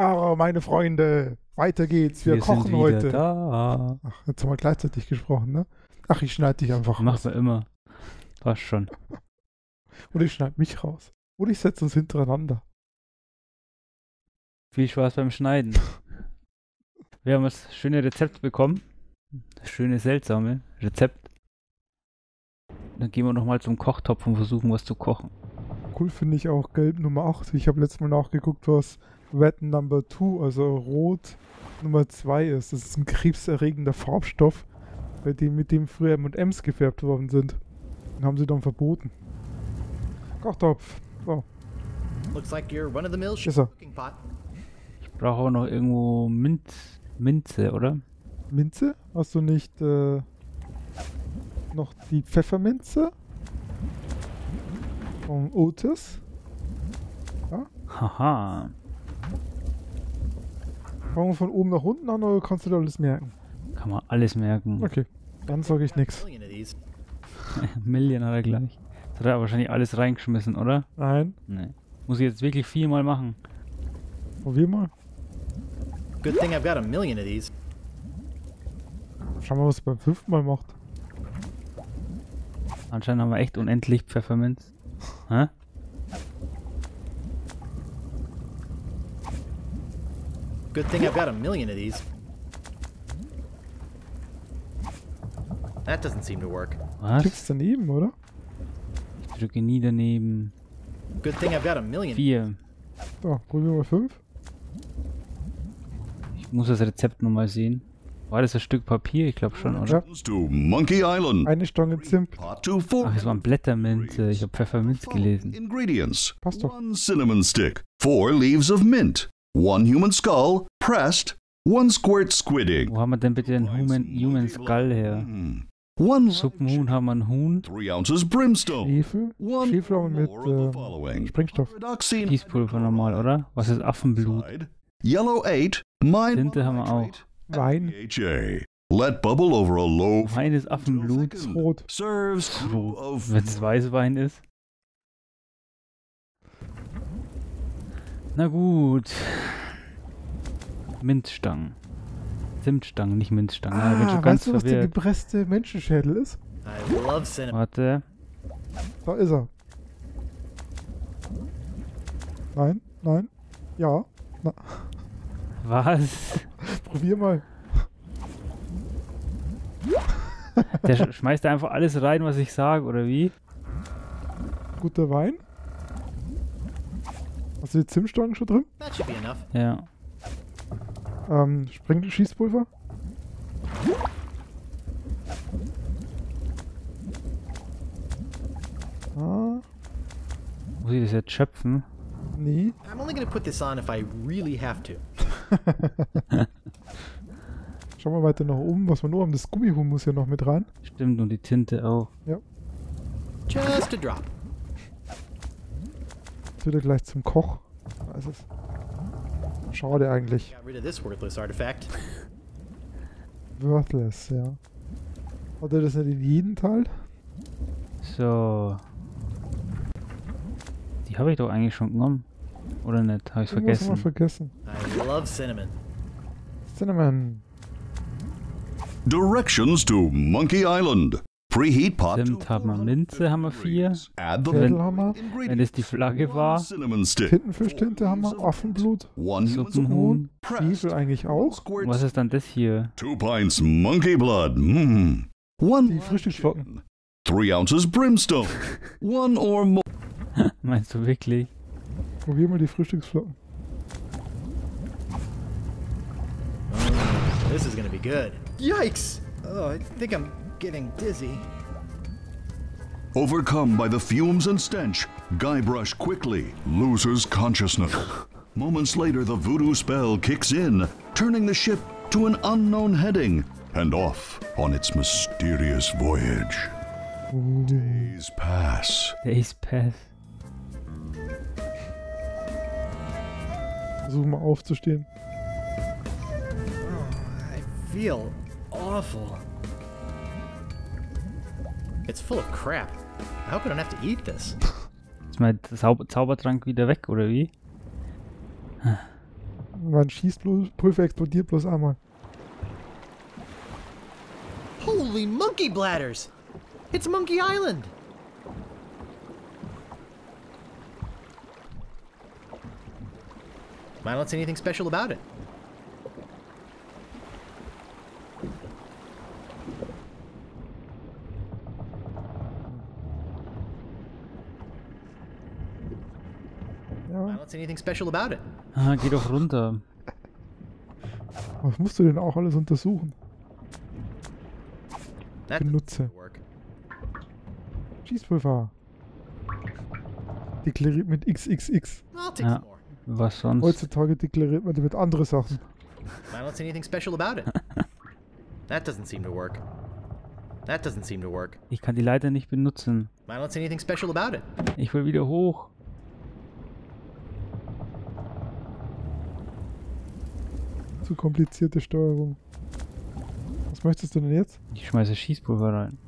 Ah, meine Freunde, weiter geht's, wir kochen heute. Da. Ach, jetzt haben wir gleichzeitig gesprochen, ne? Ach, ich schneide dich einfach raus. Machst du immer. Passt schon. Oder ich schneide mich raus. Oder ich setze uns hintereinander. Viel Spaß beim Schneiden. Wir haben das schöne Rezept bekommen. Das schöne, seltsame Rezept. Dann gehen wir nochmal zum Kochtopf und versuchen, was zu kochen. Cool finde ich auch gelb Nummer 8. Ich habe letztes Mal nachgeguckt, was Red Number 2, also Rot Nummer 2 ist. Das ist ein krebserregender Farbstoff, bei dem, mit dem früher M&Ms gefärbt worden sind. Den haben sie dann verboten. Kochtopf. Oh. Ist er. Ich brauche auch noch irgendwo Minze, oder? Minze? Hast du nicht noch die Pfefferminze? Von Otis? Ja? Haha. Fangen wir von oben nach unten an oder kannst du da alles merken? Kann man alles merken. Okay, dann sage ich nichts. Million hat er gleich. Das hat er wahrscheinlich alles reingeschmissen, oder? Nein. Nee. Muss ich jetzt wirklich 4 Mal machen. Probier mal. Good thing I've got a million of these. Schau mal, was beim 5. Mal macht. Anscheinend haben wir echt unendlich Pfefferminz. Hä? Good thing I've got a million of these. That doesn't seem to work. Was? Du drückst daneben, oder? Ich drücke nie daneben. Good thing I've got a million. 4. So, probier mal 5. Ich muss das Rezept nochmal sehen. War das ein Stück Papier? Ich glaube schon, oder? Ja. Eine Stange Zimt. Ach, es waren Blätterminze. Ich habe Pfefferminz gelesen. Ingredients. Passt doch. 1 cinnamon stick, 4 leaves of mint, 1 human skull, pressed, 1 squirt squid egg. Wo haben wir denn bitte den human skull her? 1 Suppenhuhn haben wir ein Huhn. 3 ounces brimstone. Schwefel mit Sprengstoff. Gießpulver normal, oder? Was ist Affenblut? Yellow 8. Tinte haben wir auch. Wein. Let bubble over a loaf. Wein ist Affenblut. Rot. Wenn es Weißwein ist. Na gut. Minzstangen. Zimtstangen, nicht Minzstangen. Ah, ja, weißt du, was der gepresste Menschenschädel ist? Warte. Da ist er. Nein, nein. Ja. Na. Was? Probier mal. Der schmeißt da einfach alles rein, was ich sage, oder wie? Guter Wein. Hast du die Zimtstangen schon drin? Ja. Schießpulver. Ah. Muss ich das jetzt schöpfen? Nee. I'm only gonna put this on if I really have to. Schauen wir weiter nach oben, was wir nur haben. Das Gummihuhn muss ja noch mit rein. Stimmt, und die Tinte auch. Ja. Just a drop. Jetzt wird er gleich zum Koch. Da ist es. Schade eigentlich. Worthless, ja. Hat er das nicht in jedem Teil? So. Die habe ich doch eigentlich schon genommen. Oder nicht? Habe ich vergessen? Ich vergessen. I love cinnamon. Cinnamon. Directions to Monkey Island. Preheat pot. Zimt haben wir, Minze haben wir 4. Wenn es die Flagge war. Tintenfischtinte haben wir, Affenblut. Suppenhuhn. Stiefel eigentlich auch. Und was ist dann das hier? 2 pints monkey blood. Die Frühstücksflocken. 3 ounces brimstone. 1 or more. Meinst du wirklich? Probier mal die Frühstücksflocken. This is gonna be good. Yikes! Oh, I think I'm getting dizzy. Overcome by the fumes and stench, Guybrush quickly loses consciousness. Moments later, the voodoo spell kicks in, turning the ship to an unknown heading and off on its mysterious voyage. Ooh. Days pass. Days pass. Versuchen wir aufzustehen. Oh, I feel awful. It's full of crap. I hope I don't have to eat this. Ist mein Zaubertrank wieder weg, oder wie? Man schießt bloß, Pulver explodiert bloß einmal. Holy monkey bladders! It's Monkey Island! I don't see anything special about it. I don't see anything special about it. Ah, geh doch runter. Was musst du denn auch alles untersuchen? Benutze. Schießpulver. Deklariert mit XXX. Ja. Was sonst? Heutzutage deklariert man damit andere Sachen. I don't see anything special about it. That doesn't seem to work. That doesn't seem to work. Ich kann die Leiter nicht benutzen. I don't see anything special about it. Ich will wieder hoch. Zu komplizierte Steuerung. Was möchtest du denn jetzt? Ich schmeiße Schießpulver rein.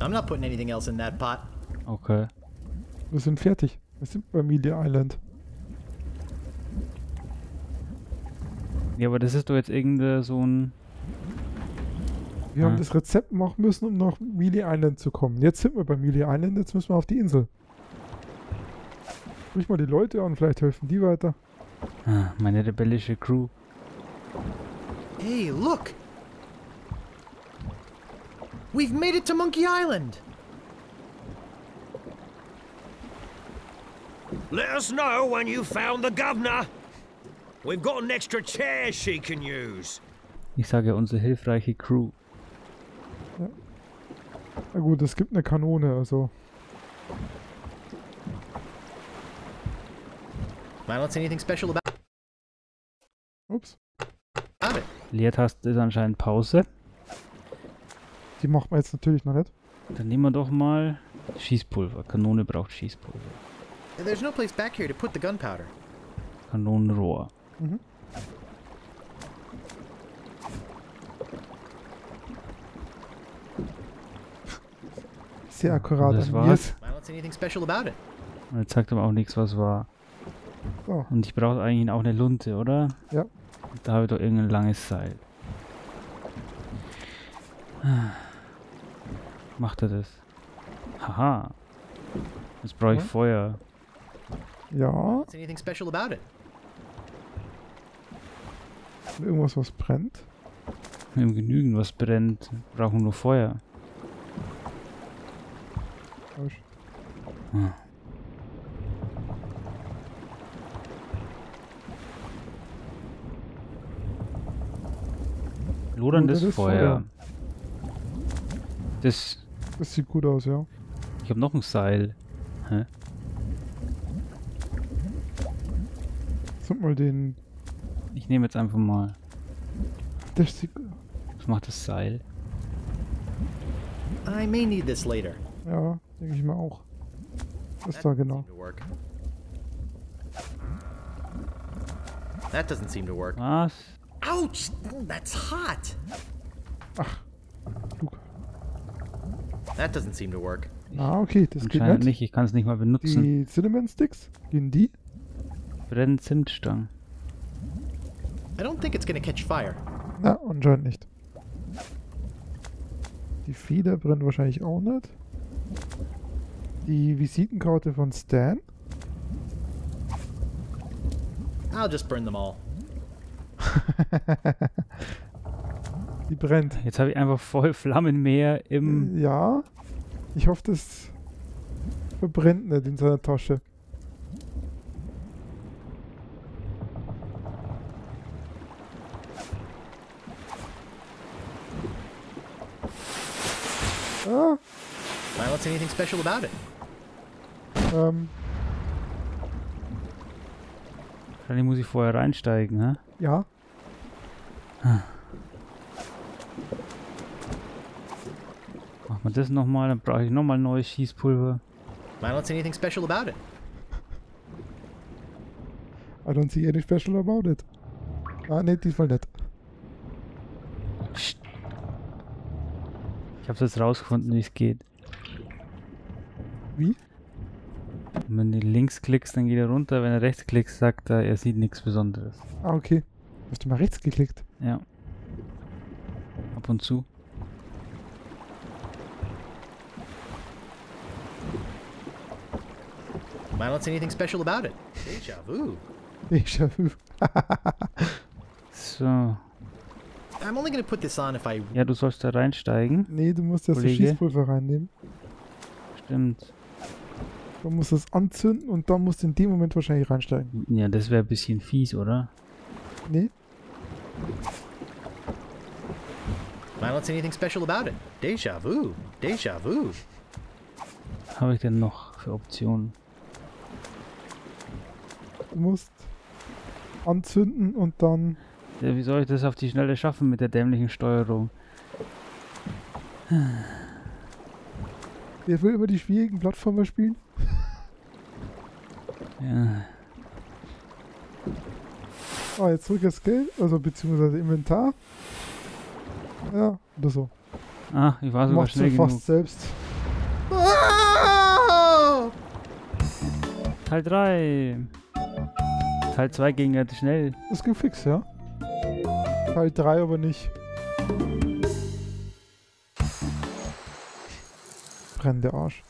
I'm not putting anything else in that pot. Okay. Wir sind fertig. Wir sind bei Monkey Island. Ja, aber das ist doch jetzt irgendein so ein... Wir haben das Rezept machen müssen, um nach Monkey Island zu kommen. Jetzt sind wir bei Monkey Island, jetzt müssen wir auf die Insel. Sprich mal die Leute an, vielleicht helfen die weiter. Ah, meine rebellische Crew. Hey, look! We've made it to Monkey Island! Let us know when you found the governor. We've got an extra chair she can use. Ich sage unsere hilfreiche Crew. Ja. Na gut, es gibt eine Kanone, also. I don't see anything special about. Ups. Leertaste ist anscheinend Pause. Die macht man jetzt natürlich noch nicht. Dann nehmen wir doch mal Schießpulver. Kanone braucht Schießpulver. There's no place back here to put the gunpowder. Kanonenrohr. Mhm. Sehr akkurat. Das war's. Und jetzt sagt aber auch nichts, was war. So. Und ich brauche eigentlich auch eine Lunte, oder? Ja. Und da habe ich doch irgendein langes Seil. Macht er das? Haha. Jetzt brauche ich Feuer. Ja. Irgendwas, was brennt? Wir haben genügend, was brennt. Wir brauchen nur Feuer. Hm. Loderndes Feuer. Das sieht gut aus, ja. Ich habe noch ein Seil. Hä? Such mal den... Ich nehme jetzt einfach mal... Das sieht... Was macht das Seil? I may need this later. Ja, denke ich mal auch. Was da genau? That doesn't seem to work. Was? Ouch! That's hot! Ach. Flug. That doesn't seem to work. Ah, okay, das geht nicht. Ich kann es nicht mal benutzen. Die Cinnamon Sticks? Gehen die? Brennen Zimtstangen. I don't think it's gonna catch fire. Na, anscheinend nicht. Die Feder brennt wahrscheinlich auch nicht. Die Visitenkarte von Stan. I'll just burn them all. Die brennt. Jetzt habe ich einfach voll Flammenmeer im... Ja. Ich hoffe, das verbrennt nicht in seiner Tasche. Ah. I don't see anything special about it. Wahrscheinlich muss ich vorher reinsteigen, ne? Ja. Hm. Machen wir das nochmal, dann brauche ich nochmal neues Schießpulver. I don't see anything special about it. I don't see anything special about it. Ah, ne, diesmal nicht. Psst. Ich hab's jetzt rausgefunden, wie es geht. Wie? Und wenn du links klickst, dann geht er runter. Wenn er rechts klickst, sagt er sieht nichts Besonderes. Ah, okay. Hast du mal rechts geklickt? Ja. Ab und zu. I don't see anything special about it. Deja vu. Deja vu. So. I'm only gonna put this on if I... Ja, du sollst da reinsteigen. Nee, du musst das Schießpulver reinnehmen. Stimmt. Du musst das anzünden und dann musst du in dem Moment wahrscheinlich reinsteigen. Ja, das wäre ein bisschen fies, oder? Nee. I don't see anything special about it. Deja vu. Deja vu. Was habe ich denn noch für Optionen? Du musst anzünden und dann... Ja, wie soll ich das auf die Schnelle schaffen mit der dämlichen Steuerung? Wer will über die schwierigen Plattformen spielen? Ja. Ah, jetzt zurück das Geld, also beziehungsweise Inventar. Ja, oder so. Ah, ich war sogar schnell genug. Machst du fast selbst. Ah! Teil 3. Teil 2 ging halt schnell. Ist gefixt, ja. Teil 3 aber nicht. Brennt der Arsch.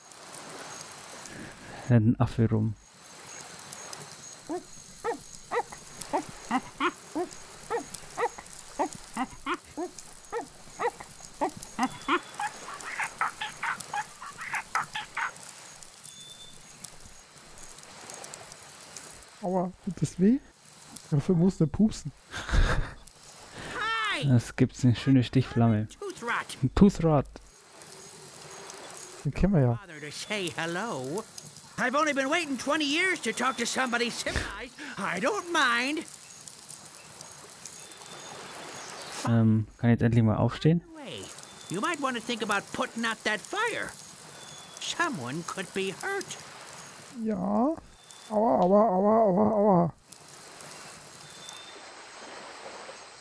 Ein Affe rum. Aua, tut das weh? Dafür musst du pupsen. Das gibt's eine schöne Stichflamme. Ein Toothrot. Den kennen wir ja. I've only been waiting 20 years to talk to somebody civilized. I don't mind. Kann ich jetzt endlich mal aufstehen? You might want to think about putting out that fire. Someone could be hurt. Ja. Aua, aua, aua, aua, aua.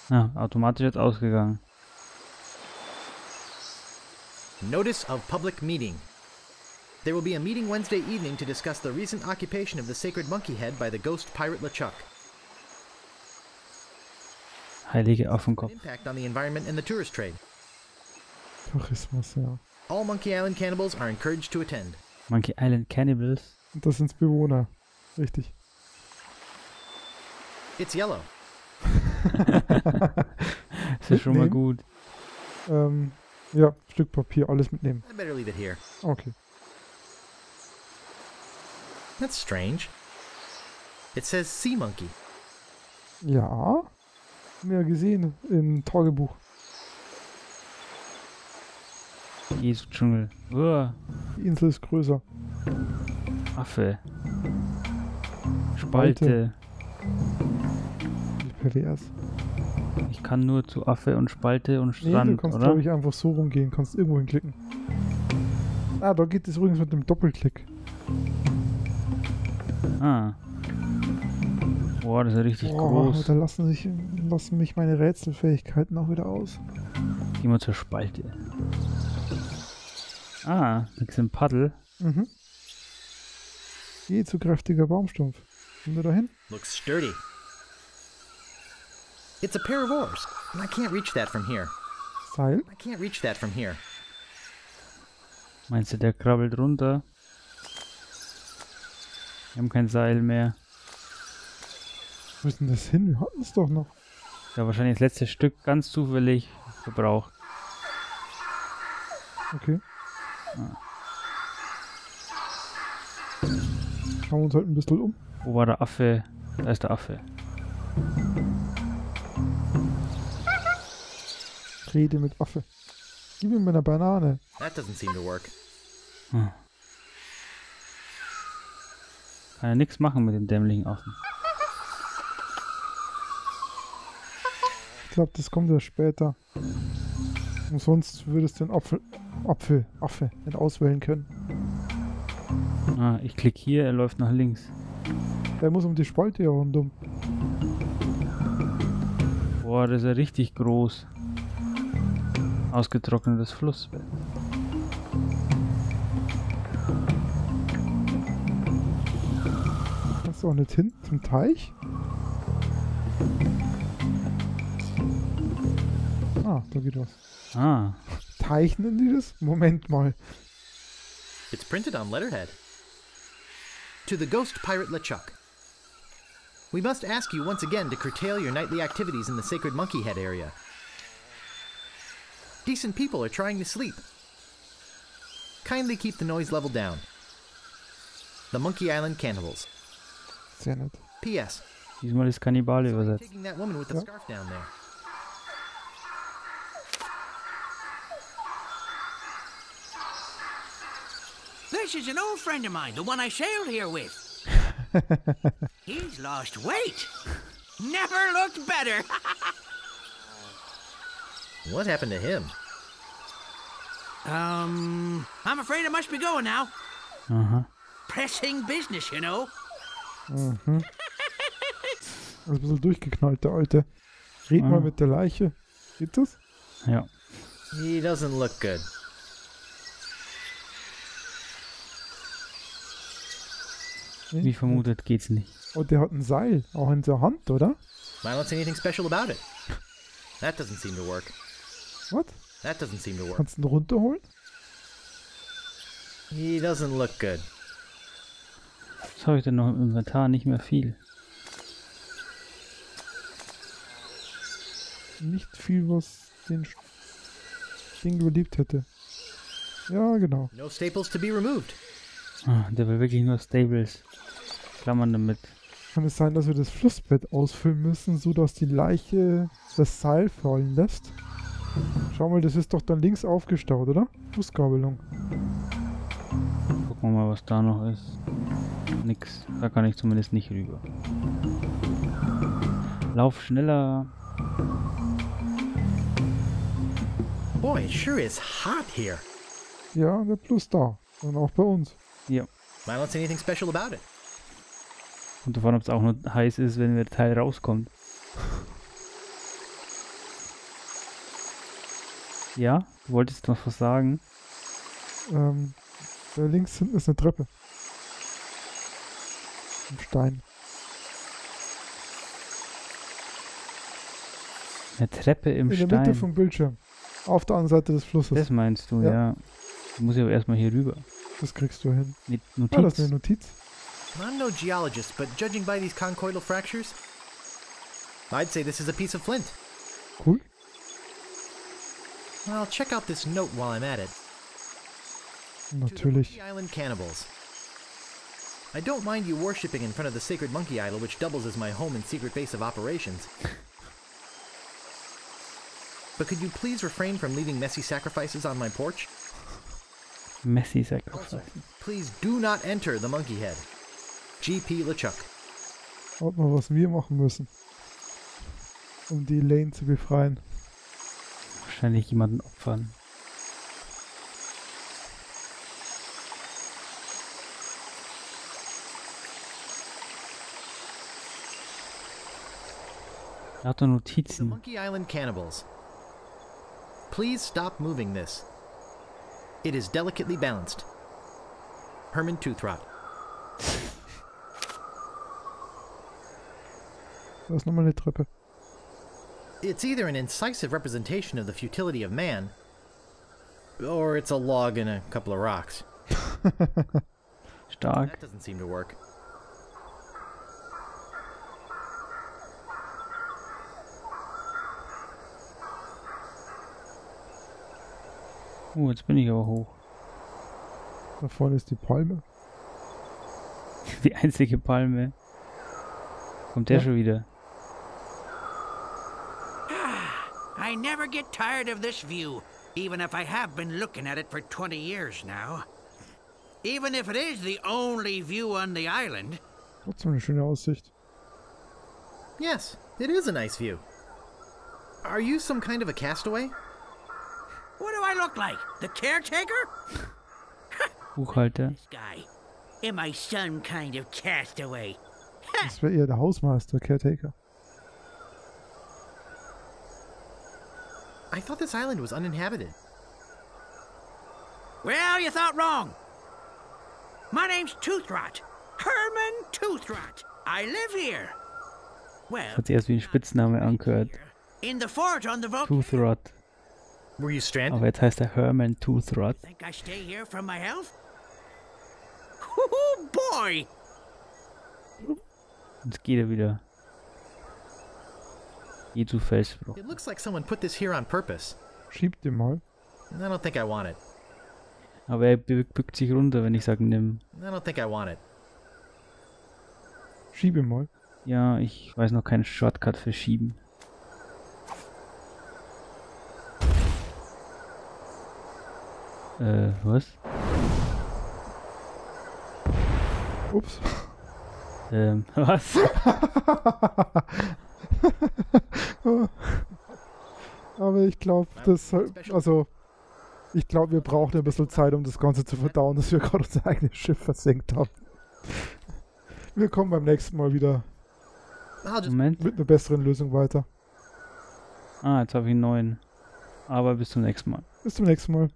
Ah, automatisch jetzt ausgegangen. Notice of public meeting. There will be a meeting Wednesday evening to discuss the recent occupation of the sacred monkey head by the ghost pirate LeChuck. Heilige Affenkopf. Impact on the environment and the tourist trade. Tourismus, ja. All Monkey Island cannibals are encouraged to attend. Monkey Island cannibals. Und das sind Bewohner. Richtig. It's yellow. Das ist schon mal gut. Ja, Stück Papier, alles mitnehmen. I better leave it here. Okay. That's strange. It says sea monkey. Ja, haben wir gesehen im Tagebuch. Jesu Dschungel. Uah. Die Insel ist größer. Affe. Spalte. Pervers. Ich kann nur zu Affe und Spalte und Strand, nee, du kannst, glaube ich, einfach so rumgehen, kannst irgendwo hinklicken. Ah, da geht es übrigens mit dem Doppelklick. Ah. Boah, das ist ja richtig groß. Da lassen mich meine Rätselfähigkeiten auch wieder aus. Geh mal zur Spalte. Ah, nix im Paddel. Mhm. Geh zu kräftiger Baumstumpf. Komm da hin. Looks sturdy. It's a pair of oars. I can't reach that from here. Seil? I can't reach that from here. Meinst du, der krabbelt runter? Wir haben kein Seil mehr. Wo ist denn das hin? Wir hatten es doch noch. Ja, wahrscheinlich das letzte Stück ganz zufällig verbraucht. Okay. Ah. Schauen wir uns halt ein bisschen um. Wo war der Affe? Da ist der Affe. Rede mit Affe. Gib ihm eine Banane. That doesn't seem to work. Hm. Kann ja nichts machen mit dem dämlichen Affen. Ich glaube, das kommt ja später. Und sonst würdest du den Affe nicht auswählen können. Ah, ich klicke hier, er läuft nach links. Der muss um die Spalte herum. Boah, das ist ja richtig groß. Ausgetrocknetes Flussbett. kannst du auch nicht hin zum Teich? Ah, da geht was. Ah. Teich nennen die das? Moment mal. It's printed on letterhead. To the ghost pirate LeChuck. We must ask you once again to curtail your nightly activities in the sacred monkey head area. Decent people are trying to sleep. Kindly keep the noise level down. The Monkey Island Cannibals. Sehr nett. P.S. Diesmal ist Kannibale übersetzt. Ja. This is an old friend of mine, the one I sailed here with. He's lost weight. Never looked better. What happened to him? I'm afraid I must be going now. Uh-huh. Pressing business, you know. Mhm. Also ein bisschen durchgeknallt, der Alte. Red mal mit der Leiche. Geht das? Ja. He doesn't look good. Nee. Wie vermutet geht's nicht. Oh, der hat ein Seil, auch in der Hand, oder? I don't see anything special about it. That doesn't seem to work. What? That doesn't seem to work. Kannst du ihn runterholen? He doesn't look good. Was habe ich denn noch im Inventar? Nicht mehr viel. Nicht viel, was den Ding überlebt hätte. Ja, genau. No staples to be removed. Ah, der will wirklich nur Staples. Klammern damit. Kann es sein, dass wir das Flussbett ausfüllen müssen, so dass die Leiche das Seil fallen lässt? Schau mal, das ist doch dann links aufgestaut, oder? Fußgabelung. Gucken wir mal, was da noch ist. Nix. Da kann ich zumindest nicht rüber. Lauf schneller. Boy, it sure is hot here. Ja, der Plus da. Und auch bei uns. Ja. I don't see anything special about it. Und davon, ob es auch nur heiß ist, wenn der Teil rauskommt. Ja, du wolltest noch was sagen. Da links hinten ist eine Treppe. Ein Stein. Eine Treppe im Stein. In der Mitte vom Bildschirm. Auf der anderen Seite des Flusses. Das meinst du, ja. Du musst ja aber erstmal hier rüber. Das kriegst du hin. Mit Notiz. Ah, das ist eine Notiz. I'm no geologist, but judging by these conchoidal fractures, I'd say this is a piece of flint. Cool. I'll check out this note while I'm at it. Natürlich. To the Monkey Island Cannibals. I don't mind you worshipping in front of the sacred monkey idol, which doubles as my home and secret base of operations. But could you please refrain from leaving messy sacrifices on my porch? Messy sacrifices. Also, please do not enter the monkey head. G.P. LeChuck. Schaut mal, was wir machen müssen, um die Lane zu befreien. Wahrscheinlich jemanden opfern. Lauter Notizen. The Monkey Island Cannibals. Please stop moving this. It is delicately balanced. Herman Toothrot. Da ist nochmal eine Treppe. It's either an incisive representation of the futility of man, or it's a log in a couple of rocks. Stark. That doesn't seem to work. Oh, jetzt bin ich aber hoch. Da vorne ist die Palme. Die einzige Palme. Kommt der schon wieder? I never get tired of this view, even if I have been looking at it for 20 years now. Even if it is the only view on the island. Trotzdem eine schöne Aussicht. Yes, it is a nice view. Are you some kind of a castaway? What do I look like? The caretaker? Buchhalter. This guy. Am I some kind of castaway? Das wäre eher der Hausmeister, Caretaker. I thought this island was uninhabited. Well, you thought wrong. My name's Toothrot. Herman Toothrot. Das hat sich erst wie ein Spitzname angehört. Toothrot. Aber jetzt heißt er Herman Toothrot. Jetzt geht er wieder. Geh zu Felsbruch. Schieb dir mal. Aber er bückt sich runter, wenn ich sage nimm. Schiebe mal. Ja, ich weiß noch keinen Shortcut für Schieben. Was? Ups. Was? Aber ich glaube, das... Also... Ich glaube, wir brauchen ein bisschen Zeit, um das Ganze zu verdauen, dass wir gerade unser eigenes Schiff versenkt haben. Wir kommen beim nächsten Mal wieder Moment. Mit einer besseren Lösung weiter. Ah, jetzt habe ich einen neuen. Aber bis zum nächsten Mal. Bis zum nächsten Mal.